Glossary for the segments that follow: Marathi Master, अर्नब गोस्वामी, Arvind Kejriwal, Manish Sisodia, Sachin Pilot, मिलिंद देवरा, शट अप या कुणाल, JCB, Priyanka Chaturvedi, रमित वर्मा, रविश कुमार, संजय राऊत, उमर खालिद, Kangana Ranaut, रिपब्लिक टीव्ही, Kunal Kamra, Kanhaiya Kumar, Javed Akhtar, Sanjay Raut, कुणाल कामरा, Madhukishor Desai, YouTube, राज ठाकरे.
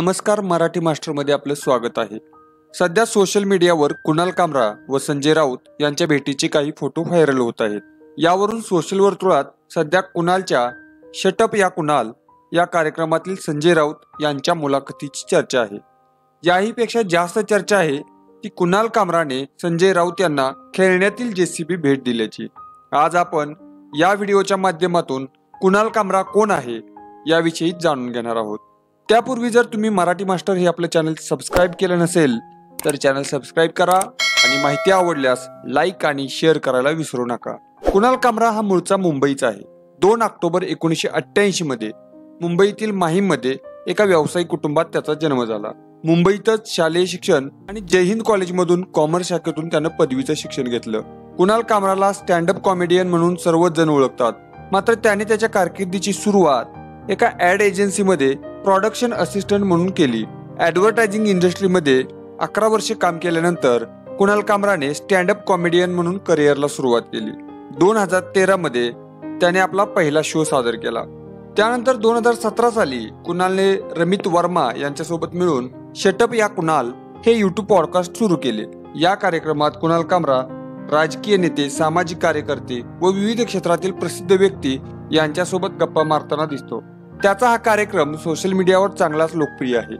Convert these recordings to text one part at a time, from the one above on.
नमस्कार, मराठी मास्टरमध्ये आपले स्वागत आहे। सध्या सोशल मीडियावर कुणाल कामरा व संजय राऊत यांच्या भेटीचे काही फोटो व्हायरल होत आहेत। यावरून सोशल वर्तुळात सध्या कुणालच्या शट अप या कुणाल या कार्यक्रमातील संजय राऊत यांच्या मुलाखतीची चर्चा आहे। याहीपेक्षा जास्त चर्चा आहे ती कुणाल कामराने संजय राऊत यांना खेळण्यातील JCB भेट दिल्याची। आज आपण या व्हिडिओच्या माध्यमातून कुणाल कामरा कोण आहे याविषयी जाणून घेणार आहोत। त्यापूर्वी जर तुम्ही मराठी मास्टर हे आपले चॅनल सबस्क्राइब केले नसेल तर चॅनल सबस्क्राइब करा आणि माहिती आवडल्यास लाईक आणि शेअर करायला विसरू नका। कुणाल कामरा हा मूळचा मुंबईचा आहे। 2 ऑक्टोबर 1988 मध्ये मुंबईतील माहीममध्ये एका व्यावसायिक कुटुंबात त्याचा जन्म झाला। मुंबईतच शालेय शिक्षण आणि जय हिंद कॉलेजमधून कॉमर्स शाखेतून त्याने पदवीचं शिक्षण घेतलं। कुणाल कामराला स्टँड अप कॉमेडियन म्हणून सर्वच जण ओळखतात, मात्र त्याने त्याच्या कारकिर्दीची सुरुवात एका ॲड एजन्सीमध्ये प्रोडक्शन असिस्टंट म्हणून केली। ॲडव्हर्टायझिंग इंडस्ट्रीमध्ये 11 वर्षे काम केल्यानंतर कुणाल कामराने स्टँड अप कॉमेडियन म्हणून करिअरला सुरुवात केली। 2013 मध्ये त्याने आपला पहिला शो सादर केला। त्यानंतर 2017 साली कुणालने रमित वर्मा यांच्यासोबत मिळून शट अप या कुणाल हे YouTube पॉडकास्ट सुरू केले। या कार्यक्रमात कुणाल कामरा राजकीय नेते, सामाजिक कार्यकर्ते व विविध क्षेत्रातील प्रसिद्ध व्यक्ती यांच्यासोबत गप्पा मारताना दिसतो। त्याचा हा कार्यक्रम सोशल मीडियावर चांगलाच लोकप्रिय आहे।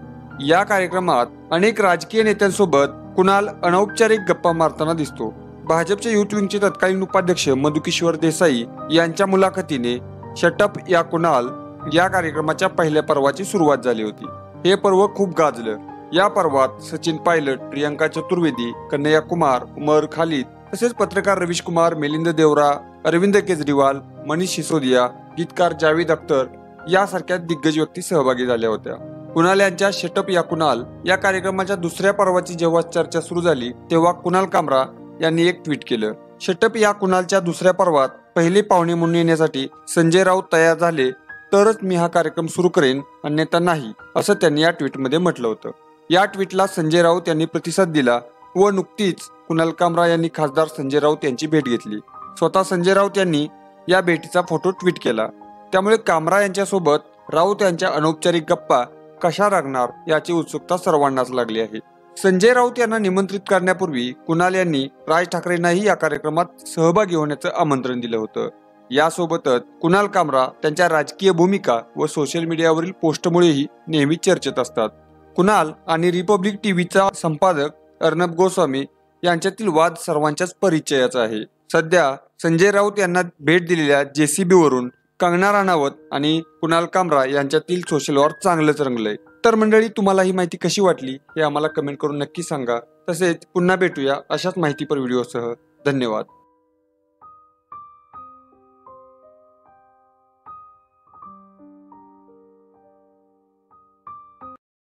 या कार्यक्रमात अनेक राजकीय नेत्यांसोबत कुणाल अनौपचारिक गप्पा मारताना दिसतो। भाजपचे युथ विंगचे तत्कालीन उपाध्यक्ष मधुकिशोर देसाई यांच्या मुलाखतीने शट अप या कुणाल या कार्यक्रमाच्या पहिल्या पर्वाची सुरुवात झाली होती। हे पर्व खूप गाजलं। या पर्वात सचिन पायलट, प्रियंका चतुर्वेदी, कन्हैया कुमार, उमर खालिद, तसेच पत्रकार रविश कुमार, मिलिंद देवरा, अरविंद केजरीवाल, मनीष सिसोदिया, गीतकार जावेद अख्तर यासारख्या दिग्गज व्यक्ती सहभागी झाल्या होत्या। कुणाल यांच्या शट अप या कुणाल या कार्यक्रमाच्या दुसऱ्या पर्वाची जेव्हा चर्चा सुरू झाली तेव्हा कुणाल कामरा यांनी एक ट्विट केलं। शट अप या कुणालच्या दुसऱ्या पर्वात पहिले पाहुणे म्हणून येण्यासाठी संजय राऊत तयार झाले तरच मी हा कार्यक्रम सुरू करेन, अन्यथा नाही, असं त्यांनी या ट्विटमध्ये म्हटलं होतं। या ट्विटला संजय राऊत यांनी प्रतिसाद दिला व नुकतीच कुणाल कामरा यांनी खासदार संजय राऊत यांची भेट घेतली। स्वतः संजय राऊत यांनी या भेटीचा फोटो ट्विट केला। त्यामुळे कामरा यांच्यासोबत राऊत यांच्या अनौपचारिक गप्पा कशा लागणार याची उत्सुकता सर्वांनाच लागली आहे। संजय राऊत यांना निमंत्रित करण्यापूर्वी कुणाल यांनी राज ठाकरेंनाही या कार्यक्रमात सहभागी होण्याचं आमंत्रण दिलं होतं। यासोबतच कुणाल कामरा त्यांच्या राजकीय भूमिका व सोशल मीडियावरील पोस्टमुळेही नेहमी चर्चेत असतात। कुणाल आणि रिपब्लिक टीव्हीचा संपादक अर्नब गोस्वामी यांच्यातील वाद सर्वांच्याच परिचयाचा आहे। सध्या संजय राऊत यांना भेट दिलेल्या JCB वरून कंगना राणावत आणि कुणाल कामरा यांच्यातील सोशल वॉर चांगलंच रंगलंय। तर मंडळी, तुम्हाला ही माहिती कशी वाटली हे आम्हाला कमेंट करून नक्की सांगा। तसेच पुन्हा भेटूया अशाच माहितीपर व्हिडिओसह। धन्यवाद।